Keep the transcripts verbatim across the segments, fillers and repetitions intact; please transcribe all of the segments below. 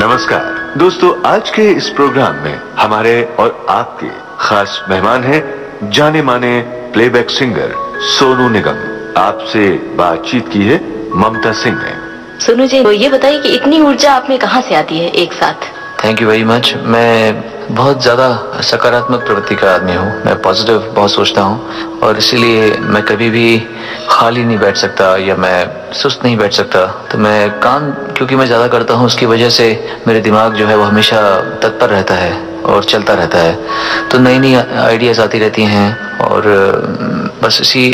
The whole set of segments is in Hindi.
नमस्कार दोस्तों, आज के इस प्रोग्राम में हमारे और आपके खास मेहमान हैं जाने माने प्लेबैक सिंगर सोनू निगम। आपसे बातचीत की है ममता सिंह ने। सोनू जी, ये बताइए कि इतनी ऊर्जा आप में कहाँ से आती है एक साथ? Thank you very much. मैं बहुत ज्यादा सकारात्मक प्रवृत्ति का आदमी हूँ, मैं पॉजिटिव बहुत सोचता हूँ और इसीलिए मैं कभी भी खाली नहीं बैठ सकता या मैं सुस्त नहीं बैठ सकता। तो मैं काम क्योंकि मैं ज़्यादा करता हूँ उसकी वजह से मेरे दिमाग जो है वो हमेशा तत्पर रहता है और चलता रहता है। तो नई नई आइडियाज़ आती रहती हैं और बस इसी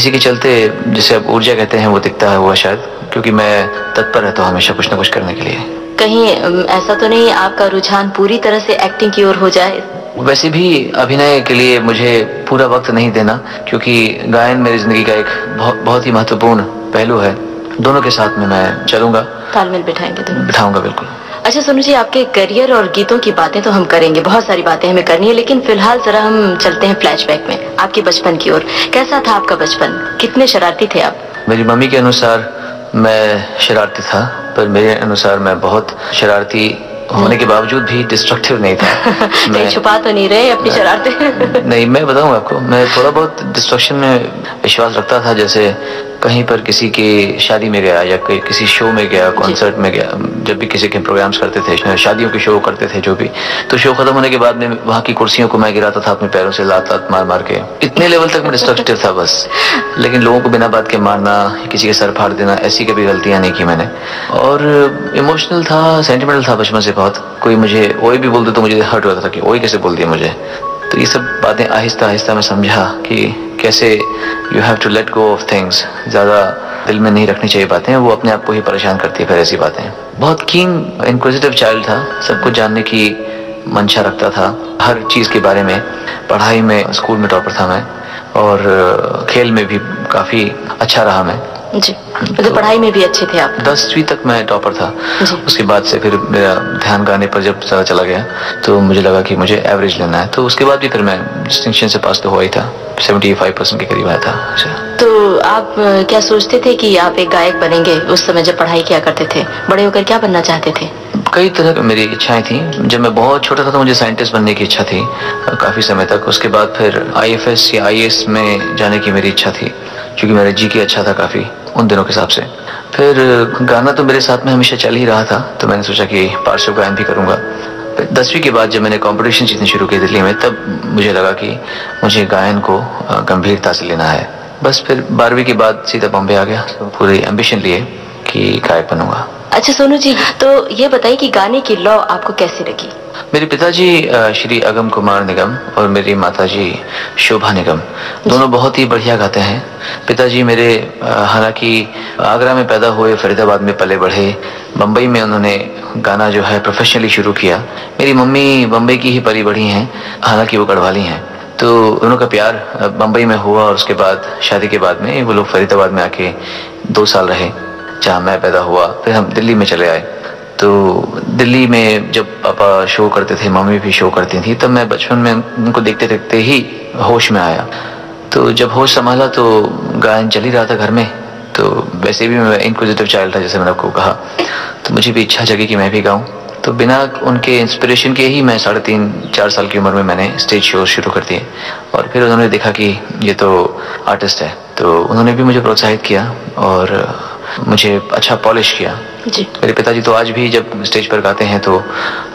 इसी के चलते जिसे अब ऊर्जा कहते हैं वो दिखता है हुआ शायद, क्योंकि मैं तत्पर रहता हूँ हमेशा कुछ ना कुछ करने के लिए। कहीं ऐसा तो नहीं आपका रुझान पूरी तरह से एक्टिंग की ओर हो जाए? वैसे भी अभिनय के लिए मुझे पूरा वक्त नहीं देना, क्योंकि गायन मेरी जिंदगी का एक बहुत बहुत ही महत्वपूर्ण पहलू है। दोनों के साथ में मैं चलूंगा, तालमेल बिठाएंगे, दोनों बिठाऊंगा बिल्कुल। अच्छा सोनू जी, आपके करियर और गीतों की बातें तो हम करेंगे, बहुत सारी बातें हमें करनी है, लेकिन फिलहाल जरा हम चलते हैं फ्लैशबैक में आपके बचपन की ओर। कैसा था आपका बचपन, कितने शरारती थे आप? मेरी मम्मी के अनुसार मैं शरारती था, पर मेरे अनुसार मैं बहुत शरारती होने के बावजूद भी डिस्ट्रक्टिव नहीं था। मैं छुपा तो नहीं रहे अपनी शरारतें? नहीं, मैं बताऊंगा आपको, मैं थोड़ा बहुत डिस्ट्रक्शन में विश्वास रखता था। जैसे कहीं पर किसी की शादी में गया या किसी शो में गया, कॉन्सर्ट में गया, जब भी किसी के प्रोग्राम्स करते थे, शादियों के शो करते थे जो भी, तो शो खत्म होने के बाद में वहाँ की कुर्सियों को मैं गिराता था अपने पैरों से लात लात मार मार के। इतने लेवल तक मैं डिस्ट्रक्टिव था बस, लेकिन लोगों को बिना बात के मारना, किसी के सर फाड़ देना, ऐसी कभी गलतियाँ नहीं की मैंने। और इमोशनल था, सेंटिमेंटल था बचपन से बहुत। कोई मुझे ओए भी बोल दे तो मुझे हर्ट होता था कि ओए कैसे बोल दिया मुझे। तो ये सब बातें आहिस्ता आहिस्ता मैं समझा कि कैसे you have to let go of things, ज़्यादा दिल में नहीं रखनी चाहिए बातें, वो अपने आप को ही परेशान करती है फिर ऐसी बातें। बहुत कीन इंक्विजिटिव चाइल्ड था, सब कुछ जानने की मंशा रखता था हर चीज़ के बारे में। पढ़ाई में स्कूल में टॉपर था मैं और खेल में भी काफ़ी अच्छा रहा मैं जी। तो, तो पढ़ाई में भी अच्छे थे आप? दसवीं तक मैं टॉपर था, उसके बाद से फिर मेरा ध्यान गाने पर जब ज़्यादा चला गया तो मुझे लगा कि मुझे एवरेज लेना है, तो उसके बाद भी फिर मैं डिस्टिंक्शन से पास तो हुआ ही था, पचहत्तर परसेंट के करीब आया था। तो आप क्या सोचते थे कि आप एक गायक बनेंगे उस समय जब पढ़ाई किया करते थे? बड़े होकर क्या बनना चाहते थे? कई तरह की मेरी इच्छाएं थी। जब मैं बहुत छोटा था तो मुझे साइंटिस्ट बनने की इच्छा थी काफ़ी समय तक। उसके बाद फिर आई एफ एस या आई ए एस में जाने की मेरी इच्छा थी, क्योंकि मेरा जी के अच्छा था काफ़ी उन दिनों के हिसाब से। फिर गाना तो मेरे साथ में हमेशा चल ही रहा था, तो मैंने सोचा कि पार्श्व गायन भी करूँगा। दसवीं के बाद जब मैंने कंपटीशन जीतने शुरू किए दिल्ली में, तब मुझे लगा कि मुझे गायन को गंभीरता से लेना है। बस फिर बारहवीं के बाद सीधा बॉम्बे आ गया, तो पूरी एम्बिशन लिए कि गायक बनूंगा। अच्छा सोनू जी, तो ये बताइए कि गाने की लौ आपको कैसी लगी? मेरे पिताजी श्री अगम कुमार निगम और मेरी माताजी शोभा निगम, दोनों बहुत ही बढ़िया गाते हैं। पिताजी मेरे हालांकि आगरा में पैदा हुए, फरीदाबाद में पले बढ़े, बम्बई में उन्होंने गाना जो है प्रोफेशनली शुरू किया। मेरी मम्मी बम्बई की ही पली बढ़ी हैं, हालांकि वो गढ़वाली हैं। तो उनका प्यार बम्बई में हुआ और उसके बाद शादी के बाद में वो लोग फरीदाबाद में आके दो साल रहे, जहाँ मैं पैदा हुआ। फिर हम दिल्ली में चले आए। तो दिल्ली में जब पापा शो करते थे, मम्मी भी शो करती थी, तब मैं बचपन में उनको देखते देखते ही होश में आया। तो जब होश संभाला तो गायन चल ही रहा था घर में। तो वैसे भी मैं इंक्विजिटिव चाइल्ड था, जैसे मैंने आपको कहा, तो मुझे भी इच्छा जगी कि मैं भी गाऊं। तो बिना उनके इंस्पिरेशन के ही मैं साढ़े तीन चार साल की उम्र में मैंने स्टेज शो शुरू कर दिए। और फिर उन्होंने देखा कि ये तो आर्टिस्ट है, तो उन्होंने भी मुझे प्रोत्साहित किया और मुझे अच्छा पॉलिश किया जी। मेरे पिताजी तो आज भी जब स्टेज पर गाते हैं तो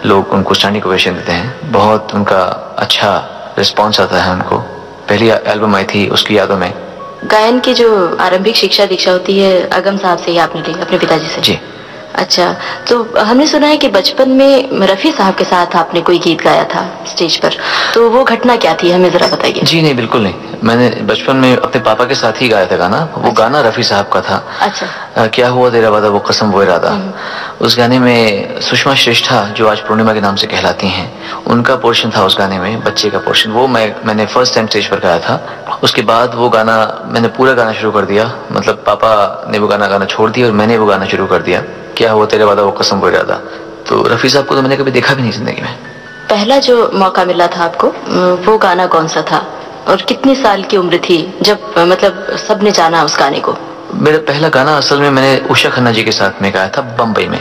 लोग उनको स्टैंडिंग ओवेशन देते हैं, बहुत उनका अच्छा रिस्पॉन्स आता है उनको। पहली एल्बम आई थी उसकी यादों में। गायन की जो आरंभिक शिक्षा दीक्षा होती है अगम साहब से ही आपने ली, अपने पिताजी से जी? अच्छा, तो हमने सुना है कि बचपन में रफ़ी साहब के साथ आपने कोई गीत गाया था स्टेज पर, तो वो घटना क्या थी, हमें ज़रा बताइए। जी नहीं, बिल्कुल नहीं, मैंने बचपन में अपने पापा के साथ ही गाया था गाना। वो अच्छा। गाना रफ़ी साहब का था। अच्छा। आ, क्या हुआ तेरा वादा वो कसम वो इरादा, उस गाने में सुषमा श्रेष्ठा जो आज पूर्णिमा के नाम से कहलाती हैं, उनका पोर्शन था उस गाने में, बच्चे का पोर्शन। वो मैं मैंने फर्स्ट टाइम स्टेज पर गाया था। उसके बाद वो गाना मैंने पूरा गाना शुरू कर दिया, मतलब पापा ने वो गाना गाना छोड़ दिया और मैंने वो गाना शुरू कर दिया, क्या हुआ तेरे वादा वो कसम वो इरादा। तो रफ़ी साहब को तो मैंने कभी देखा भी नहीं जिंदगी में। पहला जो मौका मिला था आपको, वो गाना कौन सा था और कितने साल की उम्र थी जब मतलब सबने जाना उस गाने को? मेरा पहला गाना असल में मैंने उषा खन्ना जी के साथ में गाया था बम्बई में।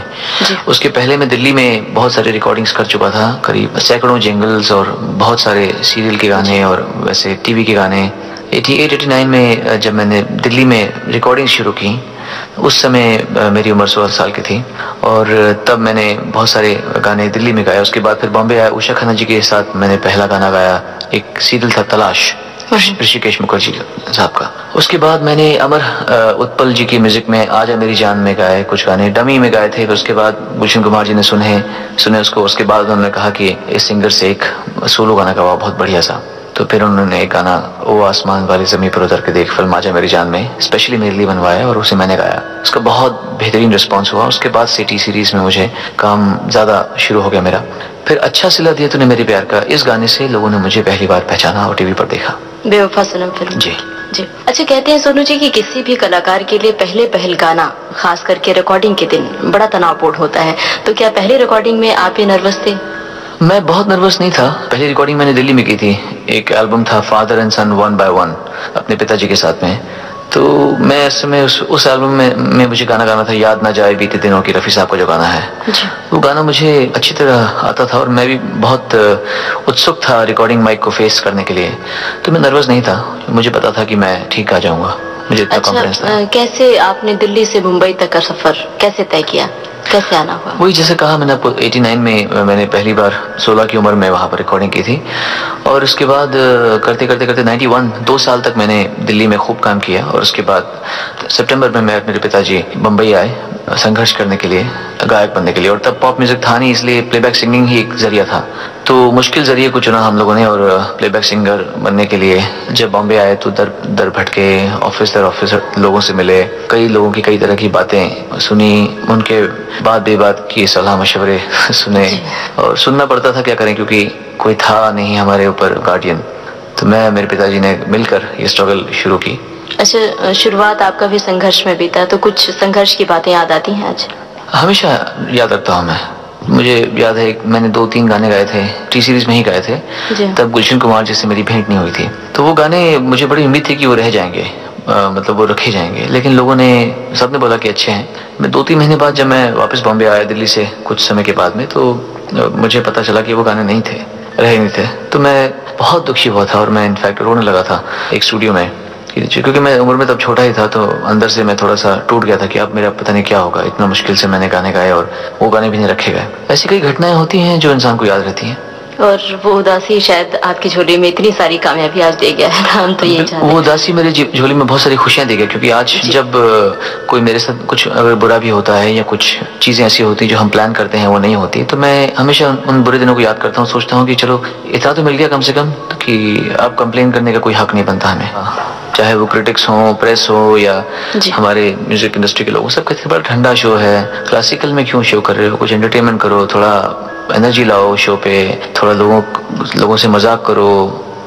उसके पहले मैं दिल्ली में बहुत सारे रिकॉर्डिंग्स कर चुका था, करीब सैकड़ों जिंगल्स और बहुत सारे सीरियल के गाने और वैसे टीवी के गाने। अठासी नवासी में जब मैंने दिल्ली में रिकॉर्डिंग शुरू की, उस समय मेरी उम्र सोलह साल की थी और तब मैंने बहुत सारे गाने दिल्ली में गाए। उसके बाद फिर बॉम्बे आया, उषा खन्ना जी के साथ मैंने पहला गाना गाया, एक सीरियल था तलाश ऋषिकेश मुखर्जी साहब का। उसके बाद मैंने अमर उत्पल जी की म्यूजिक में आजा मेरी जान में गाए कुछ गाने, डमी में गाए थे। उसके बाद गुलशन कुमार जी ने सुने सुने उसको, उसके बाद उन्होंने कहा कि इस सिंगर से एक सोलो गाना गवाओ बहुत बढ़िया सा। तो फिर उन्होंने एक गाना ओ आसमान वाली जमीन पर उतर के देख फिल्म आजा मेरी जान में स्पेशली मेरे लिए बनवाया और उसे मैंने गाया। उसका बहुत बेहतरीन रिस्पॉन्स हुआ। उसके बाद से टी सीरीज में मुझे काम ज्यादा शुरू हो गया मेरा। फिर अच्छा सिला दिया तूने मेरे प्यार का, इस गाने से लोगों ने मुझे पहली बार पहचाना और टीवी पर देखा। बेवफा सनम फिल्म जी जी। अच्छा, कहते हैं सोनू जी कि किसी भी कलाकार के लिए पहले पहल गाना, खास करके रिकॉर्डिंग के दिन, बड़ा तनावपूर्ण होता है। तो क्या पहले रिकॉर्डिंग में आप ये नर्वस थे? मैं बहुत नर्वस नहीं था। पहली रिकॉर्डिंग मैंने दिल्ली में की थी, एक एल्बम था father and son one by one अपने पिताजी के साथ में। तो मैं इस समय उस उस एल्बम में, में मुझे गाना गाना था याद ना जाए बीते दिनों की, रफ़ी साहब का जो गाना है वो गाना मुझे अच्छी तरह आता था और मैं भी बहुत उत्सुक था रिकॉर्डिंग माइक को फेस करने के लिए। तो मैं नर्वस नहीं था, मुझे पता था कि मैं ठीक आ जाऊंगा, मुझे इतना कॉन्फिडेंस था। कैसे आपने दिल्ली से मुंबई तक का सफर कैसे तय किया, कैसे आना हुआ? वही जैसे कहा मैंने आपको, नवासी में मैंने पहली बार सोलह की उम्र में वहाँ पर रिकॉर्डिंग की थी और उसके बाद करते करते करते इक्यानवे दो साल तक मैंने दिल्ली में खूब काम किया। और उसके बाद सितंबर में मैं मेरे पिताजी बम्बई आए संघर्ष करने के लिए, गायक बनने के लिए। और तब पॉप म्यूजिक था नहीं, इसलिए प्लेबैक सिंगिंग ही एक जरिया था। तो मुश्किल जरिए को चुना हम लोगों ने और प्लेबैक सिंगर बनने के लिए जब बॉम्बे आए तो दर दर भटके, ऑफिस दर ऑफिस लोगों से मिले, कई लोगों की कई तरह की बातें सुनी, उनके बात बेबात की सलाह मशवरे सुने और सुनना पड़ता था, क्या करें क्योंकि कोई था नहीं हमारे ऊपर गार्डियन। तो मैं मेरे पिताजी ने मिलकर ये स्ट्रगल शुरू की। अच्छा, शुरुआत आपका भी संघर्ष में बीता, तो कुछ संघर्ष की बातें याद आती हैं आज? हमेशा याद रखता हूँ मैं। मुझे याद है मैंने दो तीन गाने गाए थे, टी सीरीज में ही गाए थे, तब गुलशन कुमार जी से मेरी भेंट नहीं हुई थी। तो वो गाने मुझे बड़ी उम्मीद थी कि वो रह जाएंगे, आ, मतलब वो रखे जाएंगे, लेकिन लोगों ने सबने बोला कि अच्छे हैं। मैं दो तीन महीने बाद जब मैं वापस बॉम्बे आया दिल्ली से कुछ समय के बाद में, तो मुझे पता चला कि वो गाने नहीं थे, रहे नहीं थे। तो मैं बहुत दुखी हुआ था और मैं इनफैक्ट रोने लगा था एक स्टूडियो में, क्योंकि मैं उम्र में तब छोटा ही था। तो अंदर से मैं थोड़ा सा टूट गया था कि अब मेरा पता नहीं क्या होगा, इतना मुश्किल से मैंने गाने गाए और वो गाने भी नहीं रखे गए। ऐसी कई घटनाएं होती हैं जो इंसान को याद रहती हैं। और वो उदासी शायद आपकी झोली में इतनी सारी कामयाबी आज दे गया है ना, हम तो ये वो उदासी मेरे झोली में बहुत सारी खुशियां दे गया, क्योंकि आज जब कोई मेरे साथ कुछ अगर बुरा भी होता है या कुछ चीजें ऐसी होती जो हम प्लान करते हैं वो नहीं होती, तो मैं हमेशा उन बुरे दिनों को याद करता हूँ। सोचता हूँ कि चलो इतना तो मिल गया कम से कम, कि अब कंप्लेन करने का कोई हक नहीं बनता हमें, चाहे वो क्रिटिक्स हो, प्रेस हो या हमारे म्यूजिक इंडस्ट्री के लोग। सब कहते हैं बड़ा ठंडा शो है, क्लासिकल में क्यों शो कर रहे हो, कुछ एंटरटेनमेंट करो, थोड़ा एनर्जी लाओ शो पे, थोड़ा लोगों लोगों से मजाक करो,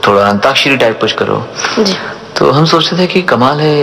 थोड़ा अंताक्षरी टाइप कुछ करो। जी। तो हम सोचते थे कि कमाल है,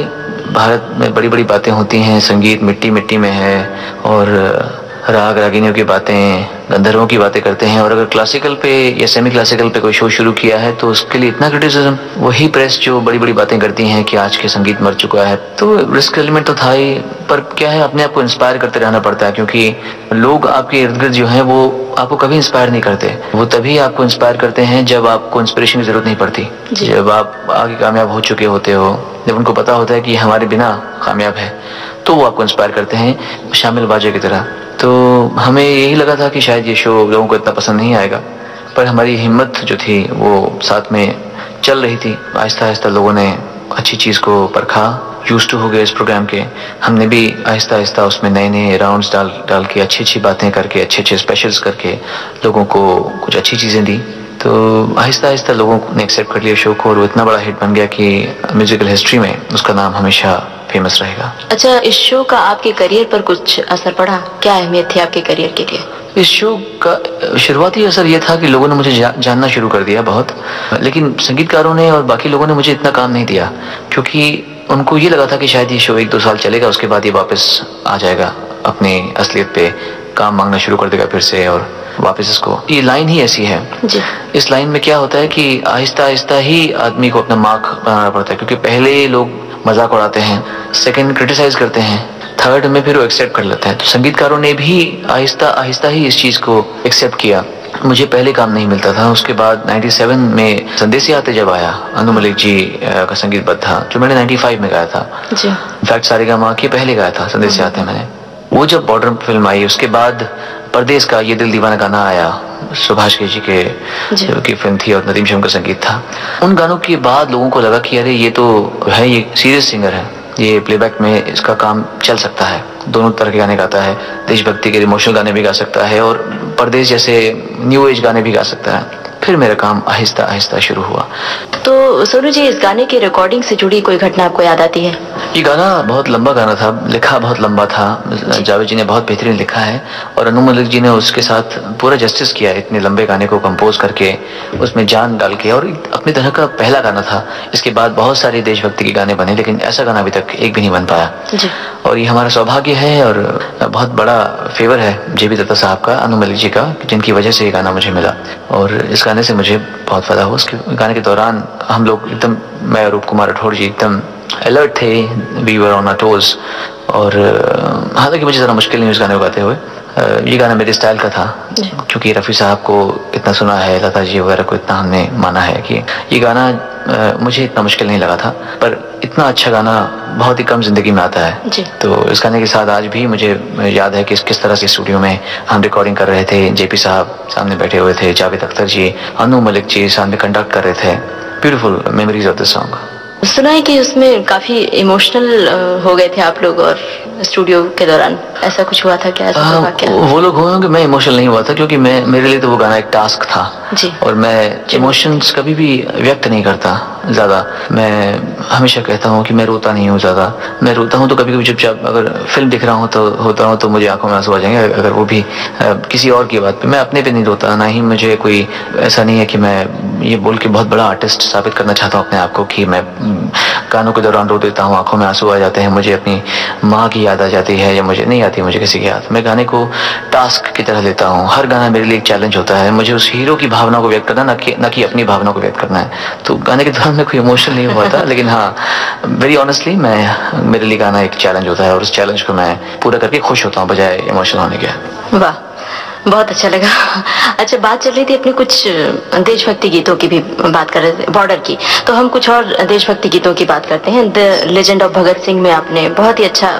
भारत में बड़ी बड़ी बातें होती हैं, संगीत मिट्टी मिट्टी में है और राग रागिनियों की बातें, गंधर्वों की बातें करते हैं, और अगर क्लासिकल पे या सेमी क्लासिकल पे कोई शो शुरू किया है तो उसके लिए इतना क्रिटिसिज्म, वही प्रेस जो बड़ी बड़ी बातें करती हैं कि आज के संगीत मर चुका है। तो रिस्क एलिमेंट तो था ही, पर क्या है, अपने आप को इंस्पायर करते रहना पड़ता है, क्योंकि लोग आपके इर्द गिर्द जो है वो आपको कभी इंस्पायर नहीं करते। वो तभी आपको इंस्पायर करते हैं जब आपको इंस्पिरेशन की जरूरत नहीं पड़ती, जब आप आगे कामयाब हो चुके होते हो, जब उनको पता होता है कि हमारे बिना कामयाब है, तो वो आपको इंस्पायर करते हैं शामिल बाजे की तरह। तो हमें यही लगा था कि शायद ये शो लोगों को इतना पसंद नहीं आएगा, पर हमारी हिम्मत जो थी वो साथ में चल रही थी। आहिस्ता आहिस्ता लोगों ने अच्छी चीज़ को परखा, यूज्ड टू हो गए इस प्रोग्राम के। हमने भी आहिस्ता आहिस्ता उसमें नए नए राउंड्स डाल डाल के, अच्छी अच्छी बातें करके, अच्छे अच्छे स्पेशल्स करके लोगों को कुछ अच्छी चीज़ें दी। तो आहिस्ता आहिस्ता लोगों ने एक्सेप्ट कर लिया शो को और वो इतना बड़ा हिट बन गया कि म्यूजिकल हिस्ट्री में उसका नाम हमेशा फेमस रहेगा। अच्छा, इस शो का आपके करियर पर कुछ असर पड़ा, क्या अहमियत थी आपके करियर के लिए? इस शो का शुरुआती असर ये था कि लोगों ने मुझे जा, जानना शुरू कर दिया बहुत, लेकिन संगीतकारों ने और बाकी लोगों ने मुझे इतना काम नहीं दिया, क्योंकि उनको ये लगा था कि शायद ये शो एक दो साल चलेगा, उसके बाद ये वापस आ जाएगा अपनी असलियत पे, काम मांगना शुरू कर देगा फिर से और वापस इसको, ये लाइन ही ऐसी है जी। इस लाइन में क्या होता है कि आहिस्ता आहिस्ता ही आदमी को अपना मार्क बनाना पड़ता है, क्योंकि पहले लोग मजाक उड़ाते हैं, सेकंड क्रिटिसाइज करते हैं, थर्ड में फिर वो एक्सेप्ट कर लेते हैं। तो संगीतकारों ने भी आहिस्ता आहिस्ता ही इस चीज़ को एक्सेप्ट किया। मुझे पहले काम नहीं मिलता था, उसके बाद सत्तानवे में संदेश आते जब आया, अनु मलिक जी का संगीतबद्ध था, जो मैंने पचानवे में गाया था जी। इनफैक्ट सारेगामा के पहले गाया था संदेश आते मैंने। वो जब बॉर्डर फिल्म आई, उसके बाद परदेस का ये दिल दीवाना गाना आया, सुभाष के जी के की फिल्म थी और नदीम शम का संगीत था। उन गानों के बाद लोगों को लगा कि अरे ये तो है, ये सीरियस सिंगर है, ये प्लेबैक में इसका काम चल सकता है, दोनों तरह के गाने गाता है, देशभक्ति के इमोशनल गाने भी गा सकता है और परदेश जैसे न्यू एज गाने भी गा सकता है। फिर मेरा काम आहिस्ता आहिस्ता शुरू हुआ। तो सोनू जी, इस गाने की रिकॉर्डिंग से जुड़ी कोई घटना आपको याद आती है? ये गाना बहुत लंबा गाना था, लिखा बहुत लंबा था, जावेद जी ने बहुत बेहतरीन लिखा है और अनु मलिक जी ने उसके साथ पूरा जस्टिस किया, इतने लंबे गाने को कंपोज करके उसमें जान डाल के, और अपनी तरह का पहला गाना था। इसके बाद बहुत सारे देशभक्ति के गाने बने, लेकिन ऐसा गाना अभी तक एक भी नहीं बन पाया जी। और ये हमारा सौभाग्य है और बहुत बड़ा फेवर है जे बी दत्ता साहब का, अनु मलिक जी का, जिनकी वजह से ये गाना मुझे मिला और इस गाने से मुझे बहुत फायदा हुआ। उसके गाने के दौरान हम लोग एकदम, मैं रूप कुमार राठौड़ जी एकदम अलर्ट थे, we were on our toes. और हालांकि मुझे ज़रा मुश्किल नहीं उस गाने को गाते हुए, ये गाना मेरे स्टाइल का था, क्योंकि रफ़ी साहब को इतना सुना है, लता जी वगैरह को इतना हमने माना है कि ये गाना मुझे इतना मुश्किल नहीं लगा था। पर इतना अच्छा गाना बहुत ही कम जिंदगी में आता है, तो इस गाने के साथ आज भी मुझे याद है कि किस तरह से स्टूडियो में हम रिकॉर्डिंग कर रहे थे, जेपी साहब सामने बैठे हुए थे, जावेद अख्तर जी, अनु मलिक जी सामने कंडक्ट कर रहे थे। Beautiful memories of the song. सुना है कि उसमें काफी इमोशनल हो गए थे आप लोग और स्टूडियो के दौरान ऐसा कुछ हुआ था क्या? ऐसा आ, क्या? वो लोग हुए होंगे, मैं इमोशनल नहीं हुआ था, क्योंकि मैं, मेरे लिए तो वो गाना एक टास्क था जी। और मैं इमोशंस कभी भी व्यक्त नहीं करता ज्यादा, मैं हमेशा कहता हूँ कि मैं रोता नहीं हूँ ज्यादा। मैं रोता हूँ तो कभी कभी चुपचाप, अगर फिल्म दिख रहा हूँ तो होता हूँ तो मुझे आंखों में आंसू आ जाएंगे, अगर वो भी आ, किसी और की बात पे। मैं अपने पे नहीं रोता, ना ही मुझे कोई ऐसा नहीं है कि मैं ये बोल के बहुत बड़ा आर्टिस्ट साबित करना चाहता हूँ अपने आप को कि मैं गानों के दौरान रो देता हूँ, आंखों में आंसू आ जाते हैं, मुझे अपनी माँ की याद आ जाती है, या मुझे नहीं आती, मुझे किसी की याद। मैं गाने को टास्क की तरह लेता हूँ, हर गाना मेरे लिए एक चैलेंज होता है, मुझे उस हीरो की भावना को व्यक्त करना, ना कि अपनी भावना को व्यक्त करना है। तो गाने के दौरान मैं कोई इमोशनल नहीं हुआ था, लेकिन हाँ, वेरी ऑनेस्टली मैं, मेरे लिए गाना एक चैलेंज होता है और उस चैलेंज को मैं पूरा करके खुश होता हूँ बजाय इमोशनल होने के। वाह, बहुत अच्छा लगा। अच्छा, बात चल रही थी अपने कुछ देशभक्ति गीतों की भी बात कर रहे थे, बॉर्डर की, तो हम कुछ और देशभक्ति गीतों की बात करते हैं। The legend of Bhagat Singh में आपने बहुत ही अच्छा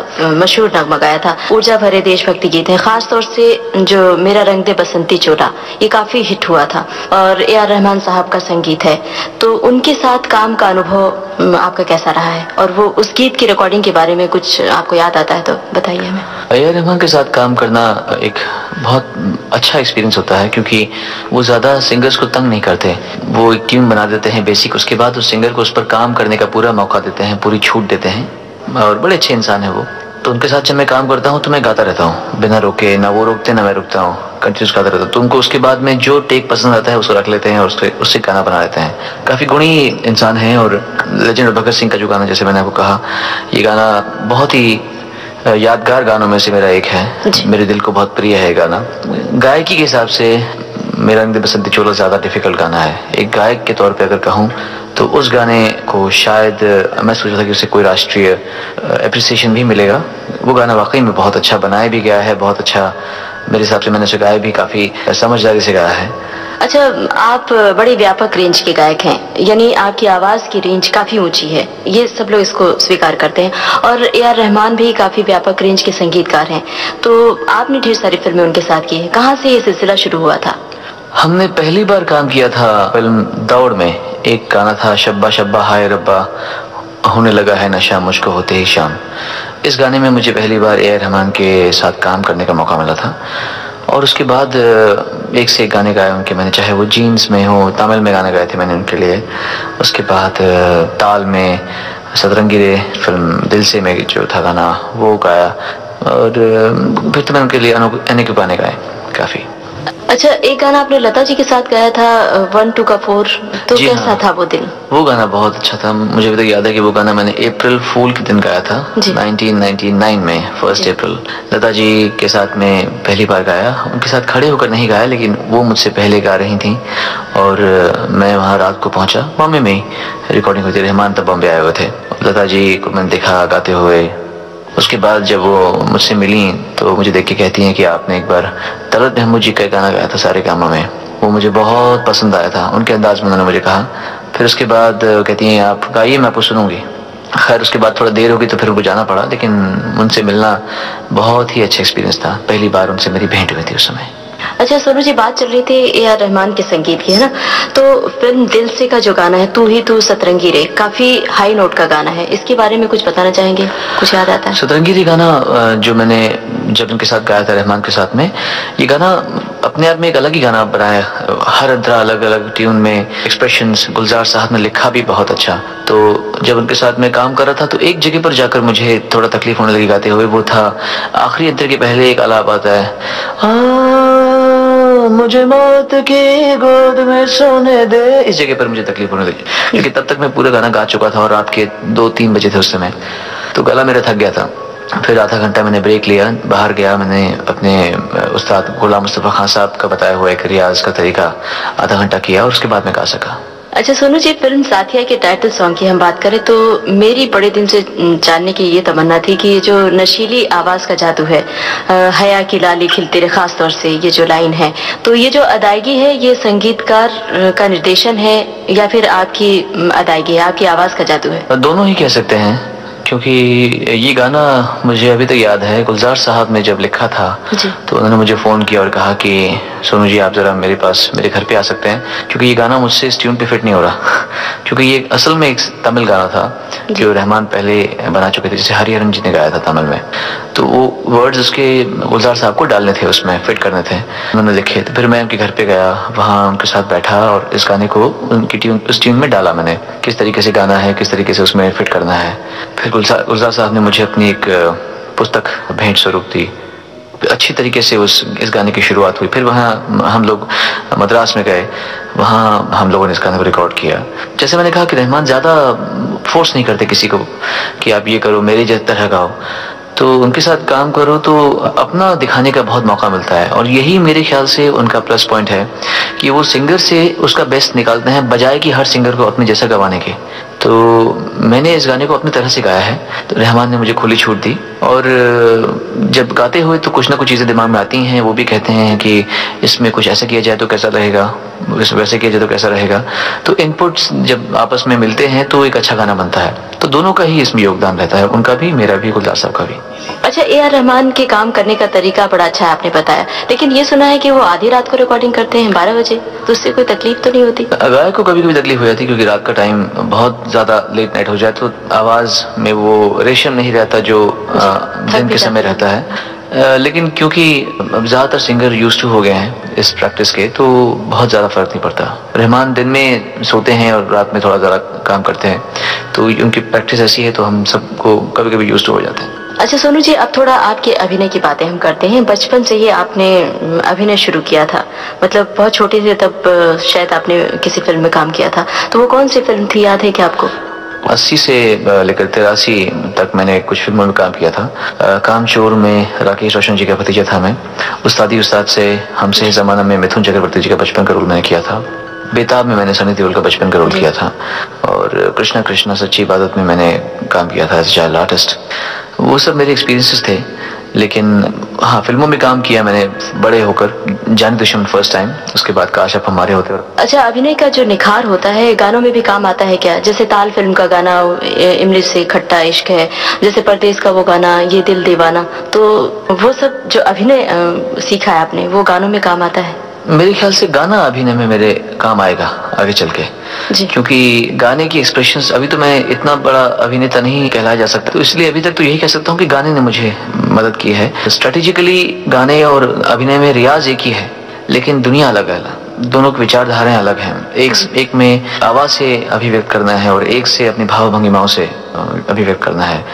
मशहूर नगमा गाया था, ऊर्जा भरे देशभक्ति गीत है, खासतौर से जो मेरा रंग दे बसंती चोरा, ये काफी हिट हुआ था और ए आर रहमान साहब का संगीत है, तो उनके साथ काम का अनुभव आपका कैसा रहा है और वो उस गीत की रिकॉर्डिंग के बारे में कुछ आपको याद आता है तो बताइए हमें। ए आर रहमान के साथ काम करना एक बहुत अच्छा एक्सपीरियंस होता है, क्योंकि वो ज़्यादा सिंगर्स को तंग नहीं करते, वो एक टीम बना देते हैं बेसिक, उसके बाद उस सिंगर को उस पर काम करने का पूरा मौका देते हैं, पूरी छूट देते हैं और बड़े अच्छे इंसान हैं वो। तो उनके साथ जब मैं काम करता हूँ तो मैं गाता रहता हूँ बिना रोके, ना वो रोकते ना मैं रुकता हूँ, कंटिन्यूस गाता रहता हूँ। तो उनको उसके बाद में जो टेक पसंद आता है उसको रख लेते हैं और उसके उससे गाना बना लेते हैं। काफ़ी गुणी इंसान हैं। और लेजेंड भगत सिंह का जो गाना, जैसे मैंने आपको कहा, ये गाना बहुत ही यादगार गानों में से मेरा एक है, मेरे दिल को बहुत प्रिय है गाना। गायकी के हिसाब से मेरा रंग दे बसंती चोला ज़्यादा डिफिकल्ट गाना है। एक गायक के तौर पे अगर कहूँ तो उस गाने को शायद मैं सोचा था कि उसे कोई राष्ट्रीय एप्रिसिएशन भी मिलेगा। वो गाना वाकई में बहुत अच्छा बनाया भी गया है, बहुत अच्छा मेरे हिसाब से, मैंने उसे गाया भी काफ़ी समझदारी से गाया है। अच्छा, आप बड़े व्यापक रेंज के गायक हैं, यानी आपकी आवाज़ की रेंज काफ़ी ऊंची है, ये सब लोग इसको स्वीकार करते हैं। और ए आर रहमान भी काफ़ी व्यापक रेंज के संगीतकार हैं, तो आपने ढेर सारी फिल्में उनके साथ की हैं। कहाँ से ये सिलसिला शुरू हुआ था? हमने पहली बार काम किया था फिल्म दौड़ में, एक गाना था शब्बा शब्बा हाय रब्बा, होने लगा है नशा मुझको होते ही शाम। इस गाने में मुझे पहली बार ए आर रहमान के साथ काम करने का मौका मिला था। और उसके बाद एक से एक गाने गाए उनके मैंने, चाहे वो जीन्स में हो, तमिल में गाने गाए थे मैंने उनके लिए। उसके बाद ताल में सतरंगी रे फिल्म दिल से में जो था गाना वो गाया, और फिर तो मैंने उनके लिए अनेक गाने गाए काफ़ी। अच्छा, एक गाना आपने लता जी के साथ गाया था वन टू का फोर, तो कैसा हाँ, था वो दिन? वो गाना बहुत अच्छा था। मुझे अभी तक याद है कि वो गाना मैंने अप्रैल फूल के दिन गाया था नाइनटीन नाइंटी नाइन में, फर्स्ट अप्रैल। लता जी के साथ मैं पहली बार गाया, उनके साथ खड़े होकर नहीं गाया, लेकिन वो मुझसे पहले गा रही थी और मैं वहाँ रात को पहुँचा। बॉम्बे में ही रिकॉर्डिंग होती, रहमान तब बॉम्बे आए हुए थे। लता जी को मैंने देखा गाते हुए, उसके बाद जब वो मुझसे मिली तो मुझे देख के कहती हैं कि आपने एक बार तलत महमूद जी का गाना गाया था सारे कामों में, वो मुझे बहुत पसंद आया था, उनके अंदाज में उन्होंने मुझे कहा। फिर उसके बाद कहती हैं आप गाइए मैं आपको सुनूंगी। खैर उसके बाद थोड़ा देर होगी तो फिर उनको जाना पड़ा, लेकिन उनसे मिलना बहुत ही अच्छा एक्सपीरियंस था। पहली बार उनसे मेरी भेंट हुई थी उस समय। अच्छा सोनू जी, बात चल रही थी ए आर रहमान के संगीत की, है ना, तो फिल्म दिल से का जो गाना है तू ही तू सतरंगी रे, काफी हाई नोट का गाना है, इसके बारे में कुछ बताना चाहेंगे? कुछ याद आता है? सतरंगी रे गाना जो मैंने जब उनके साथ गाया था, रहमान के साथ में, ये गाना अपने आप में एक अलग ही गाना बनाया, हर अंतरा अलग अलग ट्यून में, एक्सप्रेशंस गुलजार साहब ने लिखा भी बहुत अच्छा। तो जब उनके साथ मैं काम कर रहा था तो एक जगह पर जाकर मुझे थोड़ा तकलीफ होने लगी गाते हुए, वो था आखिरी अंतर के पहले एक आलाप आता है, मुझे मौत की गोद में सोने दे, इस जगह पर मुझे तकलीफ होने लगी, क्योंकि तब तक मैं पूरा गाना गा चुका था और रात के दो तीन बजे थे उस समय, तो गला मेरा थक गया था। फिर आधा घंटा मैंने ब्रेक लिया, बाहर गया, मैंने अपने उस्ताद गुलाम मुस्तफा खान साहब का बताया हुआ एक रियाज का तरीका आधा घंटा किया और उसके बाद मैं गा सका। अच्छा सोनू जी, फिल्म साथिया के टाइटल सॉन्ग की हम बात करें तो मेरी बड़े दिन से जानने की ये तमन्ना थी कि ये जो नशीली आवाज का जादू है, हया की लाली खिलती रहे, खास तौर से ये जो लाइन है, तो ये जो अदायगी है ये संगीतकार का निर्देशन है या फिर आपकी अदायगी है, आपकी आवाज का जादू है? दोनों ही कह सकते हैं, क्योंकि ये गाना मुझे अभी तक तो याद है, गुलजार साहब ने जब लिखा था तो उन्होंने मुझे फ़ोन किया और कहा कि सोनू जी आप ज़रा मेरे पास मेरे घर पे आ सकते हैं, क्योंकि ये गाना मुझसे इस ट्यून पे फिट नहीं हो रहा क्योंकि ये असल में एक तमिल गाना था जो रहमान पहले बना चुके थे, जिसे हरिहरन जी ने गाया था तमिल में, तो वो वर्ड्स उसके गुलजार साहब को डालने थे, उसमें फिट करने थे, उन्होंने लिखे। तो फिर मैं उनके घर पर गया, वहाँ उनके साथ बैठा और इस गाने को उनकी ट्यून उस ट्यून में डाला मैंने, किस तरीके से गाना है, किस तरीके से उसमें फिट करना है। फिर गुलजार साहब ने मुझे अपनी एक पुस्तक भेंट स्वरूप दी, अच्छी तरीके से उस इस गाने की शुरुआत हुई। फिर वहाँ हम लोग मद्रास में गए, वहाँ हम लोगों ने इस गाने को रिकॉर्ड किया। जैसे मैंने कहा कि रहमान ज़्यादा फोर्स नहीं करते किसी को कि आप ये करो मेरे जैसे तरह गाओ, तो उनके साथ काम करो तो अपना दिखाने का बहुत मौका मिलता है, और यही मेरे ख्याल से उनका प्लस पॉइंट है कि वो सिंगर से उसका बेस्ट निकालते हैं, बजाय कि हर सिंगर को अपने जैसा गवाने के। तो मैंने इस गाने को अपनी तरह से गाया है, तो रहमान ने मुझे खुली छूट दी, और जब गाते हुए तो कुछ ना कुछ चीज़ें दिमाग में आती हैं, वो भी कहते हैं कि इसमें कुछ ऐसा किया जाए तो कैसा रहेगा, वैसे किया जाए तो कैसा रहेगा, तो इनपुट्स जब आपस में मिलते हैं तो एक अच्छा गाना बनता है। तो दोनों का ही इसमें योगदान रहता है, उनका भी, मेरा भी, गुलजार साहब का भी। अच्छा, ए आर रहमान के काम करने का तरीका बड़ा अच्छा है आपने बताया, लेकिन ये सुना है कि वो आधी रात को रिकॉर्डिंग करते हैं बारह बजे, तो उससे कोई तकलीफ तो नहीं होती? गायक को कभी कभी तकलीफ हो जाती, क्योंकि रात का टाइम बहुत ज्यादा लेट नाइट हो जाए तो आवाज में वो रेशम नहीं रहता जो दिन के समय रहता है, लेकिन क्योंकि ज़्यादातर सिंगर यूज्ड टू हो गए हैं इस प्रैक्टिस के, तो बहुत ज़्यादा फ़र्क नहीं पड़ता। रहमान दिन में सोते हैं और रात में थोड़ा ज़्यादा काम करते हैं, तो उनकी प्रैक्टिस ऐसी है, तो हम सबको कभी कभी यूज्ड टू हो जाते हैं। अच्छा सोनू जी, अब थोड़ा आपके अभिनय की बातें हम करते हैं। बचपन से ही आपने अभिनय शुरू किया था, मतलब बहुत छोटे थे तब शायद आपने किसी फिल्म में काम किया था, तो वो कौन सी फिल्म थी, याद है क्या आपको? अस्सी से लेकर तिरासी तक मैंने कुछ फिल्मों में काम किया था। कामचोर में राकेश रोशन जी का भतीजा था मैं, उस्तादी उस्ताद से, हमसे जमाना में मिथुन चक्रवर्ती जी का बचपन का रोल मैंने किया था, बेताब में मैंने सनी देओल का बचपन का रोल किया था, और कृष्णा कृष्णा सच्ची इबादत में मैंने काम किया था एज ए चाइल्ड आर्टिस्ट। वो सब मेरे एक्सपीरियंसेस थे, लेकिन हाँ फिल्मों में काम किया मैंने बड़े होकर, जान दुश्मन फर्स्ट टाइम, उसके बाद काश आप हमारे होते। अच्छा, अभिनय का जो निखार होता है गानों में भी काम आता है क्या? जैसे ताल फिल्म का गाना इमली से खट्टा इश्क है, जैसे परदेस का वो गाना ये दिल दीवाना, तो वो सब जो अभिनय सीखा है आपने वो गानों में काम आता है? मेरे ख्याल से गाना अभिनय में मेरे काम आएगा आगे चल के, क्योंकि गाने की एक्सप्रेशंस, अभी तो मैं इतना बड़ा अभिनेता नहीं कहलाया जा सकता, तो इसलिए अभी तक तो यही कह सकता हूँ कि गाने ने मुझे मदद की है। स्ट्रेटेजिकली गाने और अभिनय में रियाज एक ही है, लेकिन दुनिया अलग अलग, दोनों की विचारधाराएं अलग हैं। एक एक में आवाज से अभिव्यक्त करना है और एक से अपनी भाव भंगिमाओं से अभिव्यक्त करना है,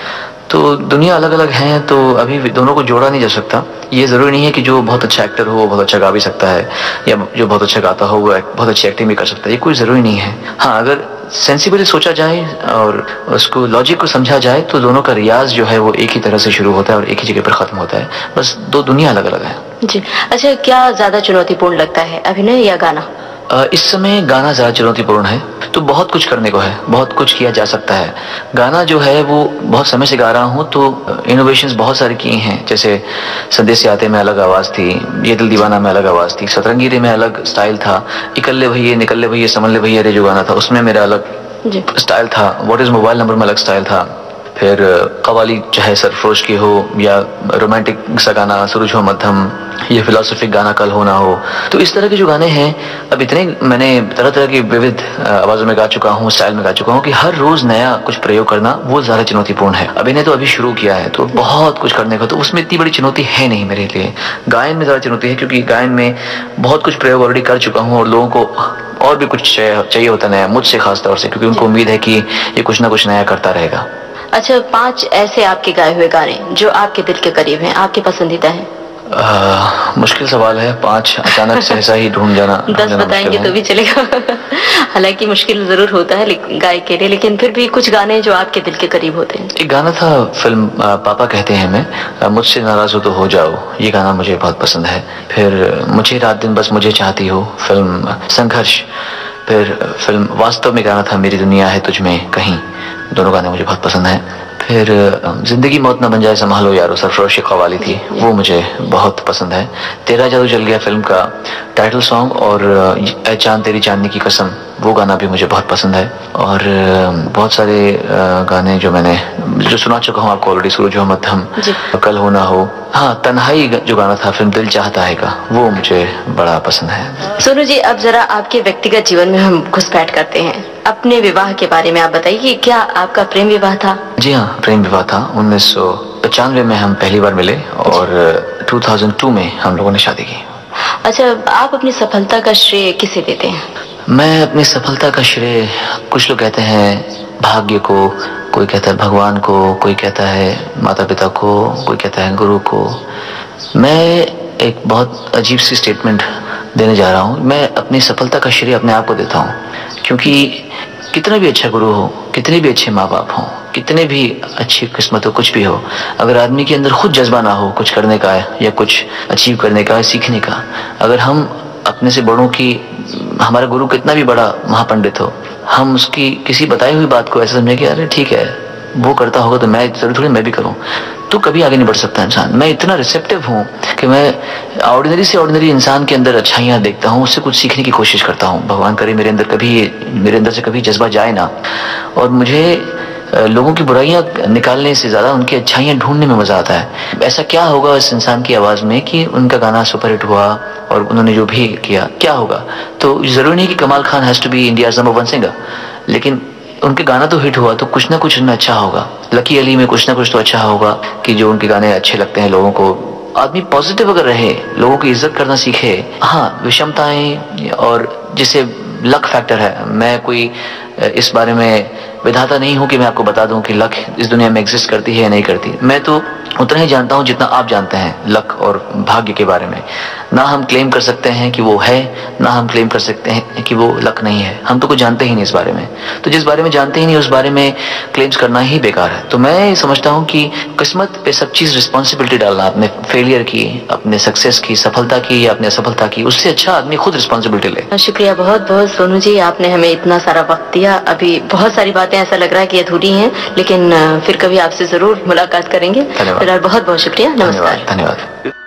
तो दुनिया अलग अलग हैं, तो अभी दोनों को जोड़ा नहीं जा सकता। ये ज़रूरी नहीं है कि जो बहुत अच्छा एक्टर हो वो बहुत अच्छा गा भी सकता है, या जो बहुत अच्छा गाता हो वो बहुत अच्छी एक्टिंग भी कर सकता है, ये कोई ज़रूरी नहीं है। हाँ, अगर सेंसिबली सोचा जाए और उसको लॉजिक को समझा जाए तो दोनों का रियाज जो है वो एक ही तरह से शुरू होता है और एक ही जगह पर ख़त्म होता है, बस दो दुनिया अलग अलग है। जी अच्छा, क्या ज़्यादा चुनौतीपूर्ण लगता है, अभिनय या गाना? इस समय गाना ज़्यादा चुनौतीपूर्ण है, तो बहुत कुछ करने को है, बहुत कुछ किया जा सकता है। गाना जो है वो बहुत समय से गा रहा हूँ, तो इनोवेशंस बहुत सारे किए हैं, जैसे संदेश आते में अलग आवाज़ थी, ये दिल दीवाना में अलग आवाज़ थी, सतरंगी रे में अलग स्टाइल था, इकल्ले भैया निकल्ले भैया समल्ले भैया रे जो गाना था उसमें मेरा अलग स्टाइल था, व्हाट इज़ मोबाइल नंबर में अलग स्टाइल था, फिर कवाली चाहे सरफरोश की हो या रोमांटिक सा गाना सुरुज हो मध्यम, ये फिलासफिक गाना कल हो ना हो, तो इस तरह के जो गाने हैं अब इतने मैंने तरह तरह की विविध आवाज़ों में गा चुका हूँ, स्टाइल में गा चुका हूँ कि हर रोज़ नया कुछ प्रयोग करना वो ज़्यादा चुनौतीपूर्ण है। अभिनय तो अभी शुरू किया है तो बहुत कुछ करने का, तो उसमें इतनी बड़ी चुनौती है नहीं मेरे लिए। गायन में ज़्यादा चुनौती है क्योंकि गायन में बहुत कुछ प्रयोग ऑलरेडी कर चुका हूँ और लोगों को और भी कुछ चाहिए होता नया, मुझसे खास तौर से, क्योंकि उनको उम्मीद है कि ये कुछ ना कुछ नया करता रहेगा। अच्छा, पांच ऐसे आपके गाए हुए गाने जो आपके दिल के करीब हैं, आपके पसंदीदा हैं? आ, मुश्किल सवाल है, पांच अचानक से ऐसा ही ढूंढ जाना। दस बताएंगे तो भी चलेगा हालांकि मुश्किल जरूर होता है गायक के लिए, लेकिन फिर भी कुछ गाने जो आपके दिल के करीब होते हैं। एक गाना था फिल्म पापा कहते हैं मैं, मुझसे नाराज हो तो हो जाओ, ये गाना मुझे बहुत पसंद है। फिर मुझे रात दिन बस मुझे चाहती हो, फिल्म संघर्ष। फिर फिल्म वास्तव में गाना था मेरी दुनिया है तुझ में कहीं, दोनों गाने मुझे बहुत पसंद हैं। फिर जिंदगी मौत ना बन जाए संभालो यारो सरफरोश की कवाली थी, वो मुझे बहुत पसंद है। तेरा जादू जल गया फिल्म का टाइटल सॉन्ग, और ऐ चांद तेरी चांदनी की कसम, वो गाना भी मुझे बहुत पसंद है। और बहुत सारे गाने जो मैंने जो सुना चुका हूँ आपको ऑलरेडी, सूरज हो मध्यम, कल हो ना हो। हाँ, तन्हाई जो गाना था फिल्म दिल चाहता है का, वो मुझे बड़ा पसंद है। सोनू जी, अब जरा आपके व्यक्तिगत जीवन में हम घुसपैठ करते हैं, अपने विवाह के बारे में आप बताइए, क्या आपका प्रेम विवाह था? जी हाँ, प्रेम विवाह था। उन्नीस सौ पचानवे में हम पहली बार मिले और दो हज़ार दो में हम लोगों ने शादी की। अच्छा, आप अपनी सफलता का श्रेय किसे देते हैं? मैं अपनी सफलता का श्रेय, कुछ लोग कहते हैं भाग्य को, कोई कहता है भगवान को, कोई कहता है माता पिता को, कोई कहता है गुरु को। मैं एक बहुत अजीब सी स्टेटमेंट देने जा रहा हूँ, मैं अपनी सफलता का श्रेय अपने आप को देता हूँ, क्योंकि कितना भी अच्छा गुरु हो, कितने भी अच्छे माँ बाप हों, कितने भी अच्छी किस्मत हो, कुछ भी हो, अगर आदमी के अंदर खुद जज्बा ना हो कुछ करने का या कुछ अचीव करने का, सीखने का, अगर हम अपने से बड़ों की, हमारा गुरु कितना भी बड़ा महापंडित हो, हम उसकी किसी बताई हुई बात को ऐसे समझे कि अरे ठीक है वो करता होगा तो मैं जरूर थोड़ी मैं भी करूं, तो कभी आगे नहीं बढ़ सकता इंसान। मैं इतना रिसेप्टिव हूं कि मैं ऑर्डिनरी से ऑर्डिनरी इंसान के अंदर अच्छाइयाँ देखता हूं, उससे कुछ सीखने की कोशिश करता हूं। भगवान करे मेरे अंदर कभी मेरे अंदर से कभी जज्बा जाए ना, और मुझे लोगों की बुराइयां निकालने से ज़्यादा उनकी अच्छाइयाँ ढूंढने में मज़ा आता है। ऐसा क्या होगा इस इंसान की आवाज़ में कि उनका गाना सुपरहिट हुआ और उन्होंने जो भी किया, क्या होगा? तो ज़रूरी नहीं कि Kamal Khan has to be India's number one singer, लेकिन उनके गाना तो हिट हुआ तो कुछ ना कुछ उनमें अच्छा होगा। लकी अली में कुछ ना कुछ तो अच्छा होगा कि जो उनके गाने अच्छे लगते हैं लोगों को। आदमी पॉजिटिव अगर रहे, लोगों की इज्जत करना सीखे। हाँ, विषमताएँ और जिसे लक फैक्टर है, मैं कोई इस बारे में विधाता नहीं हूँ कि मैं आपको बता दूँ कि लक इस दुनिया में एग्जिस्ट करती है या नहीं करती। मैं तो उतना ही जानता हूँ जितना आप जानते हैं लक और भाग्य के बारे में। ना हम क्लेम कर सकते हैं कि वो है, ना हम क्लेम कर सकते हैं कि वो लक नहीं है। हम तो कुछ जानते ही नहीं इस बारे में, तो जिस बारे में जानते ही नहीं उस बारे में क्लेम्स करना ही बेकार है। तो मैं समझता हूँ कि किस्मत पे सब चीज़ रिस्पॉन्सिबिलिटी डालना, अपने फेलियर की, अपने सक्सेस की, सफलता की या अपनी असफलता की, उससे अच्छा आदमी खुद रिस्पॉन्सिबिलिटी ले। शुक्रिया बहुत बहुत सोनू जी, आपने हमें इतना सारा वक्त दिया। अभी बहुत सारी बातें ऐसा लग रहा है कि अधूरी हैं, लेकिन फिर कभी आपसे जरूर मुलाकात करेंगे। फिलहाल बहुत बहुत शुक्रिया, नमस्कार, धन्यवाद।